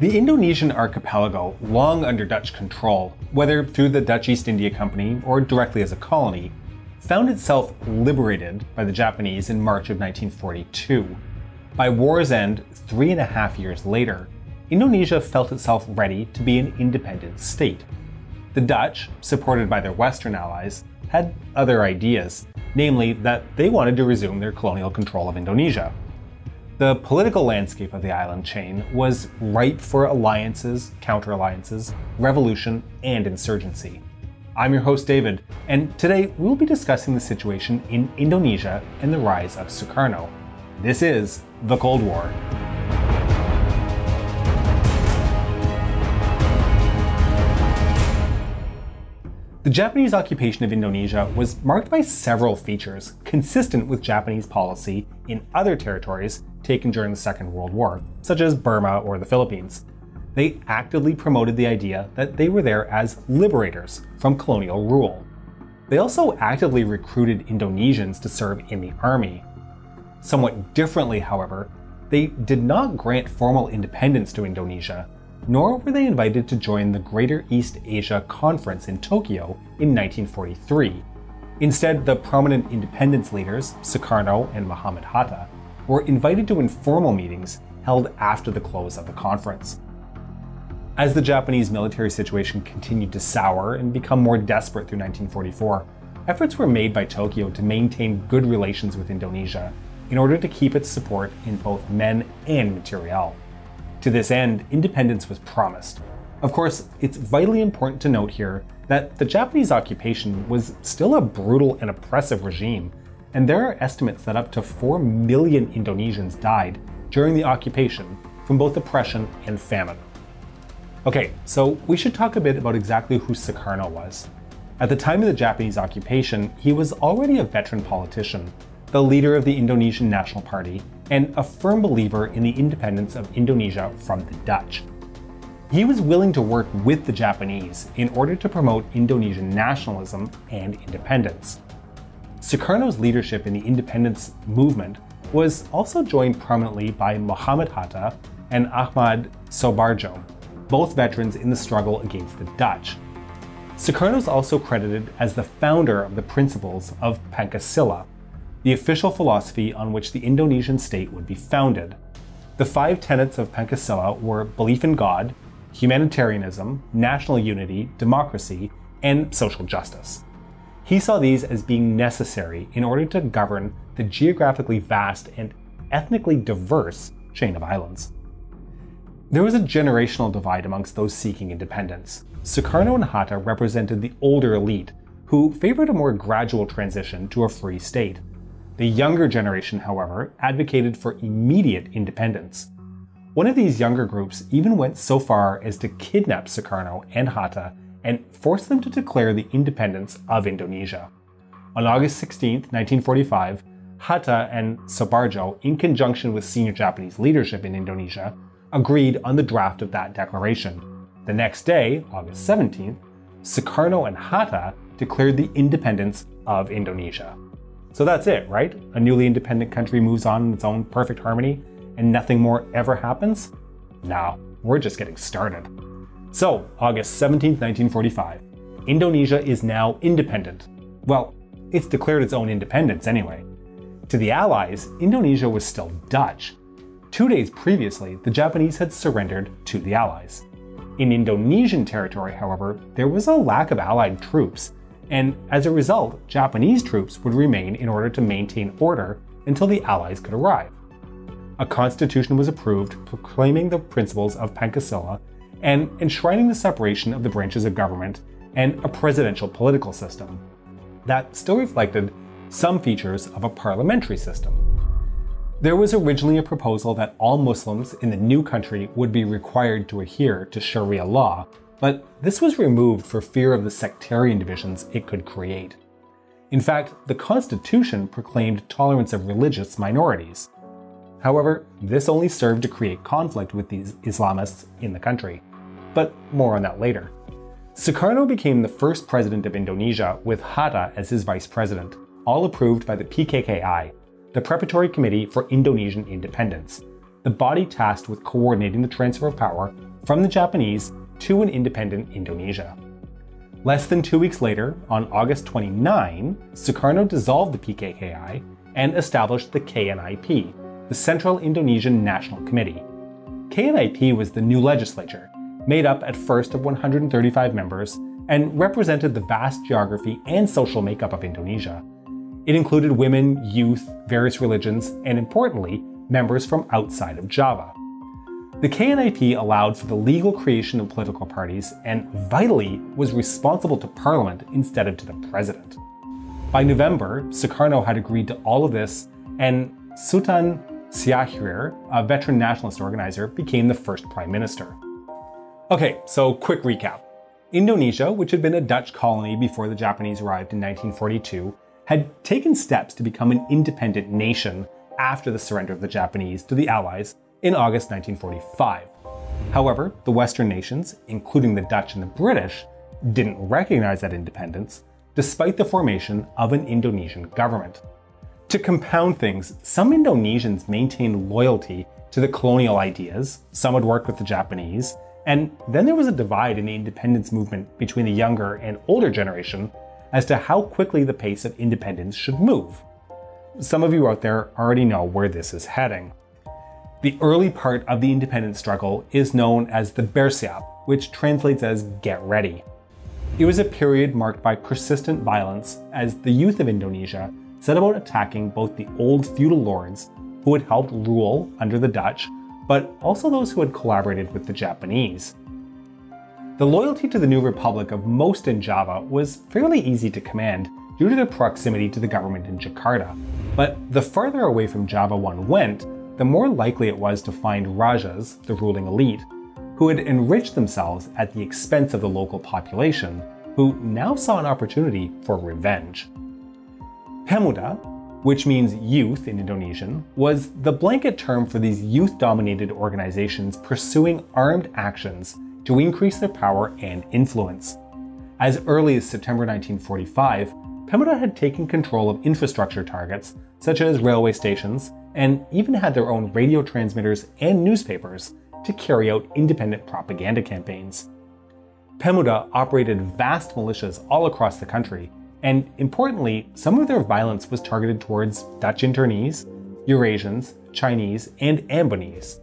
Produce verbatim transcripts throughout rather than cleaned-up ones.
The Indonesian archipelago, long under Dutch control, whether through the Dutch East India Company or directly as a colony, found itself liberated by the Japanese in March of nineteen forty-two. By war's end, three and a half years later, Indonesia felt itself ready to be an independent state. The Dutch, supported by their Western allies, had other ideas, namely that they wanted to resume their colonial control of Indonesia. The political landscape of the island chain was ripe for alliances, counter-alliances, revolution, and insurgency. I'm your host David, and today we'll be discussing the situation in Indonesia and the rise of Sukarno. This is The Cold War. The Japanese occupation of Indonesia was marked by several features consistent with Japanese policy in other territories taken during the Second World War, such as Burma or the Philippines. They actively promoted the idea that they were there as liberators from colonial rule. They also actively recruited Indonesians to serve in the army. Somewhat differently, however, they did not grant formal independence to Indonesia, nor were they invited to join the Greater East Asia Conference in Tokyo in nineteen forty-three. Instead, the prominent independence leaders, Sukarno and Mohammad Hatta, were invited to informal meetings held after the close of the conference. As the Japanese military situation continued to sour and become more desperate through nineteen forty-four, efforts were made by Tokyo to maintain good relations with Indonesia in order to keep its support in both men and materiel. To this end, independence was promised. Of course, it's vitally important to note here that the Japanese occupation was still a brutal and oppressive regime, and there are estimates that up to four million Indonesians died during the occupation from both oppression and famine. Okay, so we should talk a bit about exactly who Sukarno was. At the time of the Japanese occupation, he was already a veteran politician, the leader of the Indonesian National Party, and a firm believer in the independence of Indonesia from the Dutch. He was willing to work with the Japanese in order to promote Indonesian nationalism and independence. Sukarno's leadership in the independence movement was also joined prominently by Mohammad Hatta and Ahmad Soebardjo, both veterans in the struggle against the Dutch. Sukarno is also credited as the founder of the principles of Pancasila, the official philosophy on which the Indonesian state would be founded. The five tenets of Pancasila were belief in God, humanitarianism, national unity, democracy, and social justice. He saw these as being necessary in order to govern the geographically vast and ethnically diverse chain of islands. There was a generational divide amongst those seeking independence. Sukarno and Hatta represented the older elite, who favored a more gradual transition to a free state. The younger generation, however, advocated for immediate independence. One of these younger groups even went so far as to kidnap Sukarno and Hatta and force them to declare the independence of Indonesia. On August sixteenth, nineteen forty-five, Hatta and Soebardjo, in conjunction with senior Japanese leadership in Indonesia, agreed on the draft of that declaration. The next day, August seventeenth, Sukarno and Hatta declared the independence of Indonesia. So that's it, right? A newly independent country moves on in its own perfect harmony, and nothing more ever happens? No, we're just getting started. So, August seventeenth, nineteen forty-five. Indonesia is now independent. Well, it's declared its own independence anyway. To the Allies, Indonesia was still Dutch. Two days previously, the Japanese had surrendered to the Allies. In Indonesian territory, however, there was a lack of Allied troops, and as a result, Japanese troops would remain in order to maintain order until the Allies could arrive. A constitution was approved proclaiming the principles of Pancasila and enshrining the separation of the branches of government and a presidential political system that still reflected some features of a parliamentary system. There was originally a proposal that all Muslims in the new country would be required to adhere to Sharia law, but this was removed for fear of the sectarian divisions it could create. In fact, the Constitution proclaimed tolerance of religious minorities. However, this only served to create conflict with these Islamists in the country. But more on that later. Sukarno became the first president of Indonesia with Hatta as his vice president, all approved by the P K K I, the Preparatory Committee for Indonesian Independence, the body tasked with coordinating the transfer of power from the Japanese to an independent Indonesia. Less than two weeks later, on August twenty-ninth, Sukarno dissolved the P K K I and established the K N I P, the Central Indonesian National Committee. K N I P was the new legislature, made up at first of one hundred thirty-five members, and represented the vast geography and social makeup of Indonesia. It included women, youth, various religions, and importantly, members from outside of Java. The K N I P allowed for the legal creation of political parties and, vitally, was responsible to Parliament instead of to the President. By November, Sukarno had agreed to all of this, and Sutan Sjahrir, a veteran nationalist organizer, became the first Prime Minister. Okay, so quick recap. Indonesia, which had been a Dutch colony before the Japanese arrived in nineteen forty-two, had taken steps to become an independent nation after the surrender of the Japanese to the Allies in August nineteen forty-five. However, the Western nations, including the Dutch and the British, didn't recognize that independence, despite the formation of an Indonesian government. To compound things, some Indonesians maintained loyalty to the colonial ideas, some had worked with the Japanese, and then there was a divide in the independence movement between the younger and older generation as to how quickly the pace of independence should move. Some of you out there already know where this is heading. The early part of the independence struggle is known as the Bersiap, which translates as get ready. It was a period marked by persistent violence as the youth of Indonesia set about attacking both the old feudal lords who had helped rule under the Dutch, but also those who had collaborated with the Japanese. The loyalty to the new republic of most in Java was fairly easy to command due to their proximity to the government in Jakarta, but the farther away from Java one went, the more likely it was to find rajas, the ruling elite, who had enriched themselves at the expense of the local population, who now saw an opportunity for revenge. Pemuda, which means youth in Indonesian, was the blanket term for these youth-dominated organizations pursuing armed actions to increase their power and influence. As early as September nineteen forty-five, Pemuda had taken control of infrastructure targets such as railway stations, and even had their own radio transmitters and newspapers to carry out independent propaganda campaigns. Pemuda operated vast militias all across the country, and importantly, some of their violence was targeted towards Dutch internees, Eurasians, Chinese, and Ambonese.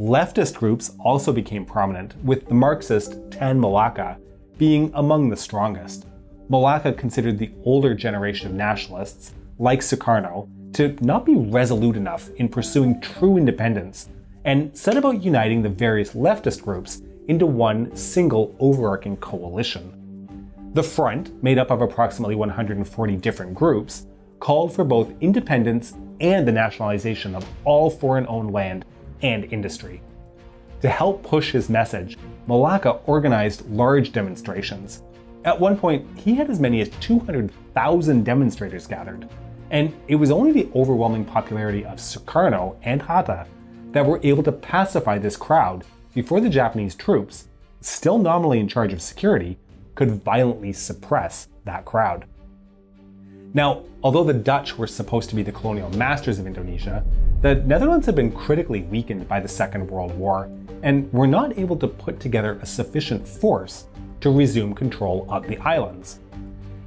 Leftist groups also became prominent, with the Marxist Tan Malaka being among the strongest. Malaka considered the older generation of nationalists, like Sukarno, to not be resolute enough in pursuing true independence, and set about uniting the various leftist groups into one single overarching coalition. The Front, made up of approximately one hundred forty different groups, called for both independence and the nationalization of all foreign-owned land and industry. To help push his message, Malaka organized large demonstrations. At one point, he had as many as two hundred thousand demonstrators gathered, and it was only the overwhelming popularity of Sukarno and Hatta that were able to pacify this crowd before the Japanese troops, still nominally in charge of security, could violently suppress that crowd. Now, although the Dutch were supposed to be the colonial masters of Indonesia, the Netherlands had been critically weakened by the Second World War and were not able to put together a sufficient force to resume control of the islands.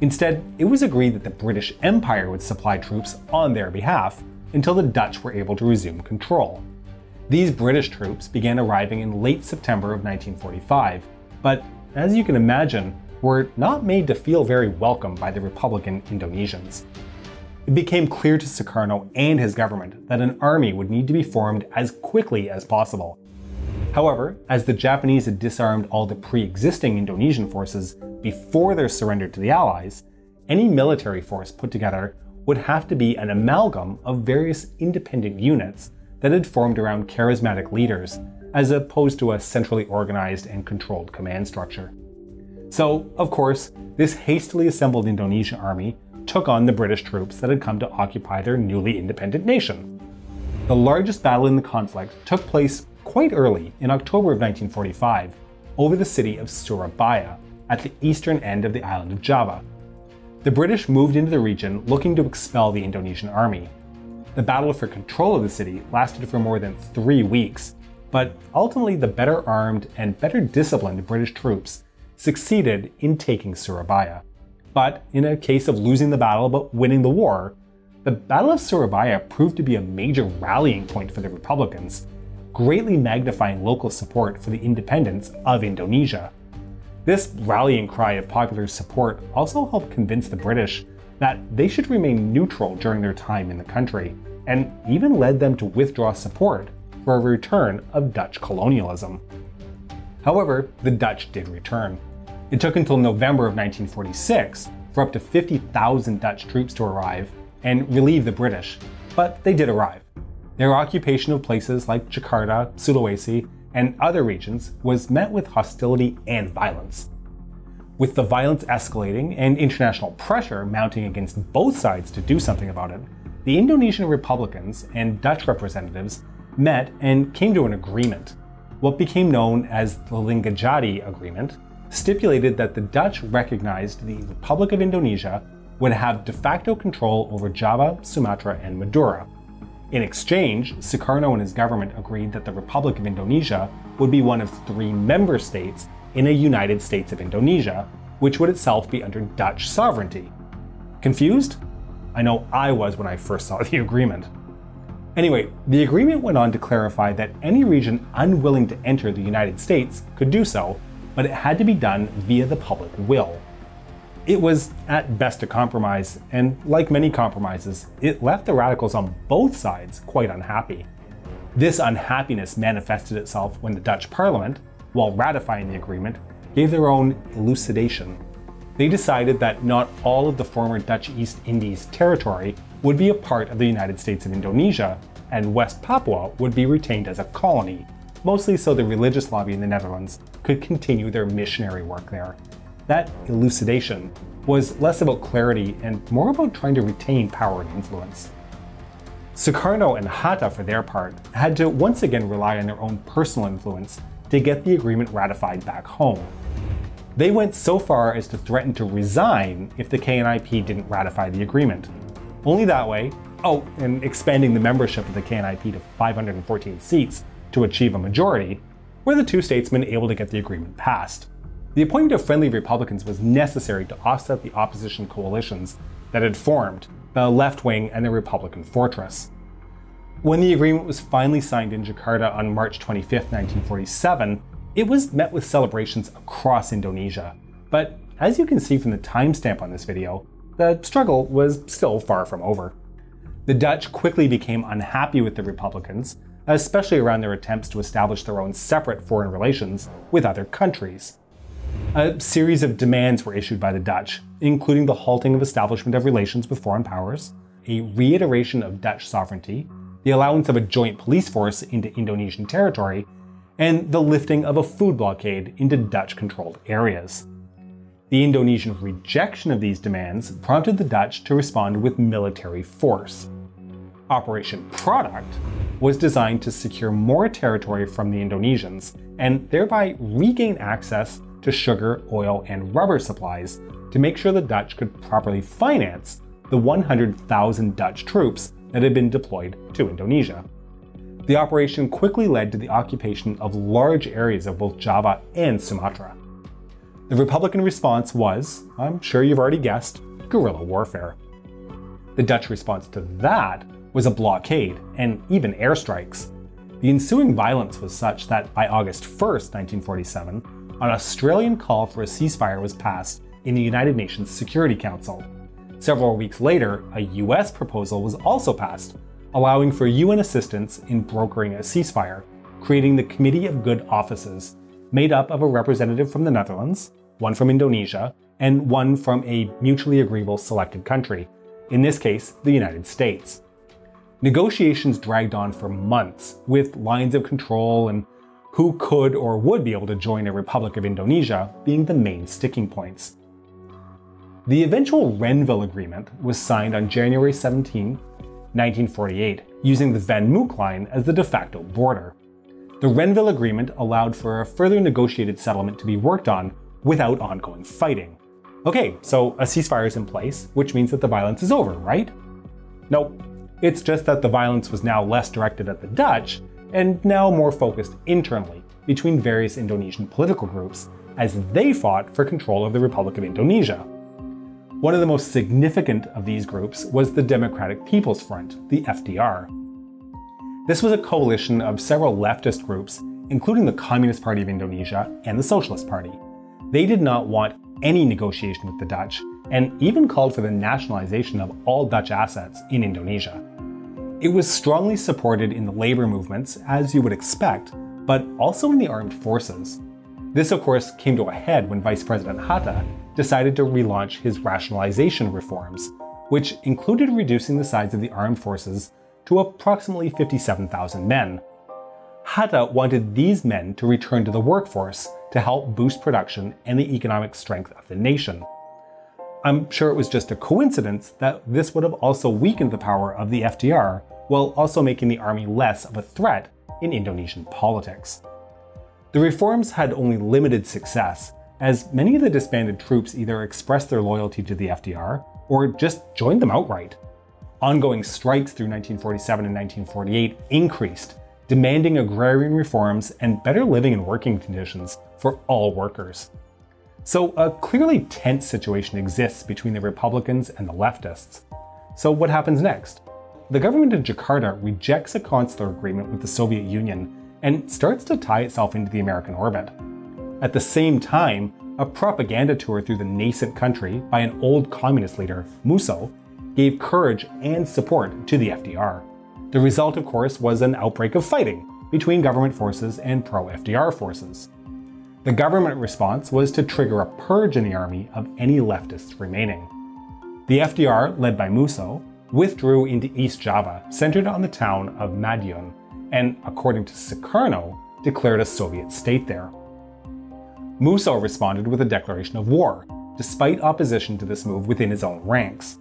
Instead, it was agreed that the British Empire would supply troops on their behalf until the Dutch were able to resume control. These British troops began arriving in late September of nineteen forty-five, but as you can imagine, were not made to feel very welcome by the Republican Indonesians. It became clear to Sukarno and his government that an army would need to be formed as quickly as possible. However, as the Japanese had disarmed all the pre-existing Indonesian forces before their surrender to the Allies, any military force put together would have to be an amalgam of various independent units that had formed around charismatic leaders, as opposed to a centrally organized and controlled command structure. So, of course, this hastily assembled Indonesian army took on the British troops that had come to occupy their newly independent nation. The largest battle in the conflict took place quite early in October of nineteen forty-five over the city of Surabaya at the eastern end of the island of Java. The British moved into the region looking to expel the Indonesian army. The battle for control of the city lasted for more than three weeks, but ultimately the better armed and better disciplined British troops succeeded in taking Surabaya. But in a case of losing the battle but winning the war, the Battle of Surabaya proved to be a major rallying point for the Republicans, greatly magnifying local support for the independence of Indonesia. This rallying cry of popular support also helped convince the British that they should remain neutral during their time in the country, and even led them to withdraw support for a return of Dutch colonialism. However, the Dutch did return. It took until November of nineteen forty-six for up to fifty thousand Dutch troops to arrive and relieve the British, but they did arrive. Their occupation of places like Jakarta, Sulawesi, and other regions was met with hostility and violence. With the violence escalating and international pressure mounting against both sides to do something about it, the Indonesian Republicans and Dutch representatives met and came to an agreement. What became known as the Linggajati Agreement stipulated that the Dutch recognized the Republic of Indonesia would have de facto control over Java, Sumatra, and Madura. In exchange, Sukarno and his government agreed that the Republic of Indonesia would be one of three member states in a United States of Indonesia, which would itself be under Dutch sovereignty. Confused? I know I was when I first saw the agreement. Anyway, the agreement went on to clarify that any region unwilling to enter the United States could do so, but it had to be done via the public will. It was at best a compromise, and like many compromises, it left the radicals on both sides quite unhappy. This unhappiness manifested itself when the Dutch Parliament, while ratifying the agreement, gave their own elucidation. They decided that not all of the former Dutch East Indies territory would be a part of the United States of Indonesia, and West Papua would be retained as a colony, mostly so the religious lobby in the Netherlands could continue their missionary work there. That elucidation was less about clarity and more about trying to retain power and influence. Sukarno and Hatta, for their part, had to once again rely on their own personal influence to get the agreement ratified back home. They went so far as to threaten to resign if the K N I P didn't ratify the agreement. Only that way, oh, and expanding the membership of the K N I P to five hundred fourteen seats to achieve a majority, were the two statesmen able to get the agreement passed. The appointment of friendly Republicans was necessary to offset the opposition coalitions that had formed, the left wing and the Republican fortress. When the agreement was finally signed in Jakarta on March twenty-fifth, nineteen forty-seven, it was met with celebrations across Indonesia. But as you can see from the timestamp on this video, the struggle was still far from over. The Dutch quickly became unhappy with the Republicans, especially around their attempts to establish their own separate foreign relations with other countries. A series of demands were issued by the Dutch, including the halting of establishment of relations with foreign powers, a reiteration of Dutch sovereignty, the allowance of a joint police force into Indonesian territory, and the lifting of a food blockade into Dutch-controlled areas. The Indonesian rejection of these demands prompted the Dutch to respond with military force. Operation Product was designed to secure more territory from the Indonesians and thereby regain access to sugar, oil, and rubber supplies to make sure the Dutch could properly finance the one hundred thousand Dutch troops that had been deployed to Indonesia. The operation quickly led to the occupation of large areas of both Java and Sumatra. The Republican response was, I'm sure you've already guessed, guerrilla warfare. The Dutch response to that was a blockade and even airstrikes. The ensuing violence was such that by August first, nineteen forty-seven, an Australian call for a ceasefire was passed in the United Nations Security Council. Several weeks later, a U S proposal was also passed, allowing for U N assistance in brokering a ceasefire, creating the Committee of Good Offices, made up of a representative from the Netherlands, one from Indonesia, and one from a mutually agreeable selected country, in this case, the United States. Negotiations dragged on for months, with lines of control and who could or would be able to join a Republic of Indonesia being the main sticking points. The eventual Renville Agreement was signed on January seventeenth, nineteen forty-eight, using the Van Mook Line as the de facto border. The Renville Agreement allowed for a further negotiated settlement to be worked on without ongoing fighting. Okay, so a ceasefire is in place, which means that the violence is over, right? Nope. It's just that the violence was now less directed at the Dutch and now more focused internally between various Indonesian political groups as they fought for control of the Republic of Indonesia. One of the most significant of these groups was the Democratic People's Front, the F D R. This was a coalition of several leftist groups, including the Communist Party of Indonesia and the Socialist Party. They did not want any negotiation with the Dutch, and even called for the nationalization of all Dutch assets in Indonesia. It was strongly supported in the labor movements, as you would expect, but also in the armed forces. This, of course, came to a head when Vice President Hatta decided to relaunch his rationalization reforms, which included reducing the size of the armed forces to approximately fifty-seven thousand men. Hatta wanted these men to return to the workforce to help boost production and the economic strength of the nation. I'm sure it was just a coincidence that this would have also weakened the power of the F D R, while also making the army less of a threat in Indonesian politics. The reforms had only limited success, as many of the disbanded troops either expressed their loyalty to the F D R or just joined them outright. Ongoing strikes through nineteen forty-seven and nineteen forty-eight increased, demanding agrarian reforms and better living and working conditions for all workers. So a clearly tense situation exists between the Republicans and the leftists. So what happens next? The government in Jakarta rejects a consular agreement with the Soviet Union and starts to tie itself into the American orbit. At the same time, a propaganda tour through the nascent country by an old communist leader, Musso, gave courage and support to the F D R. The result, of course, was an outbreak of fighting between government forces and pro-F D R forces. The government response was to trigger a purge in the army of any leftists remaining. The F D R, led by Musso, withdrew into East Java, centered on the town of Madiun, and, according to Sukarno, declared a Soviet state there. Musso responded with a declaration of war, despite opposition to this move within his own ranks.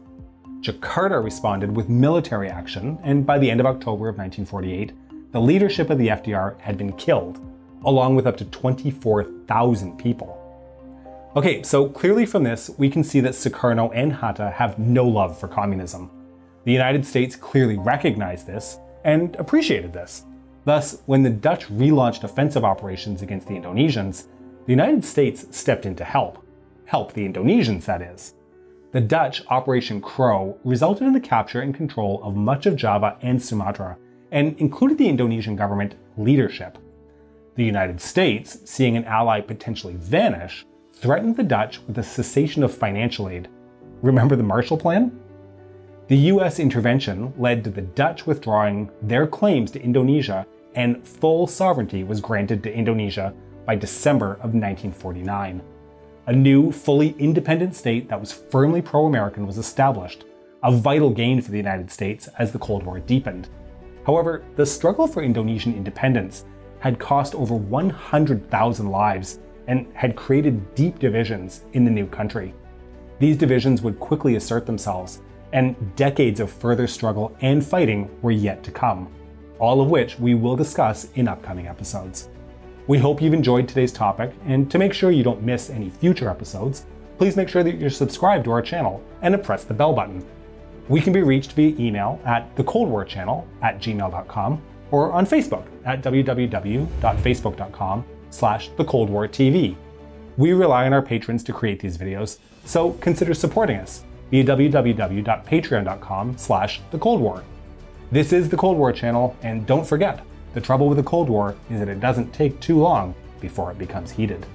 Jakarta responded with military action, and by the end of October of nineteen forty-eight, the leadership of the F D R had been killed, along with up to twenty-four thousand people. Okay, so clearly from this, we can see that Sukarno and Hatta have no love for communism. The United States clearly recognized this and appreciated this. Thus, when the Dutch relaunched offensive operations against the Indonesians, the United States stepped in to help. Help the Indonesians, that is. The Dutch Operation Crow resulted in the capture and control of much of Java and Sumatra, and included the Indonesian government leadership. The United States, seeing an ally potentially vanish, threatened the Dutch with a cessation of financial aid. Remember the Marshall Plan? The U S intervention led to the Dutch withdrawing their claims to Indonesia, and full sovereignty was granted to Indonesia by December of nineteen forty-nine. A new, fully independent state that was firmly pro-American was established, a vital gain for the United States as the Cold War deepened. However, the struggle for Indonesian independence had cost over one hundred thousand lives and had created deep divisions in the new country. These divisions would quickly assert themselves, and decades of further struggle and fighting were yet to come, all of which we will discuss in upcoming episodes. We hope you've enjoyed today's topic, and to make sure you don't miss any future episodes, please make sure that you're subscribed to our channel and press the bell button. We can be reached via email at the cold war channel at gmail dot com, or on Facebook at w w w dot facebook dot com slash the cold war t v. We rely on our patrons to create these videos, so consider supporting us via w w w dot patreon dot com slash the cold war. This is the Cold War Channel, and don't forget, the trouble with the Cold War is that it doesn't take too long before it becomes heated.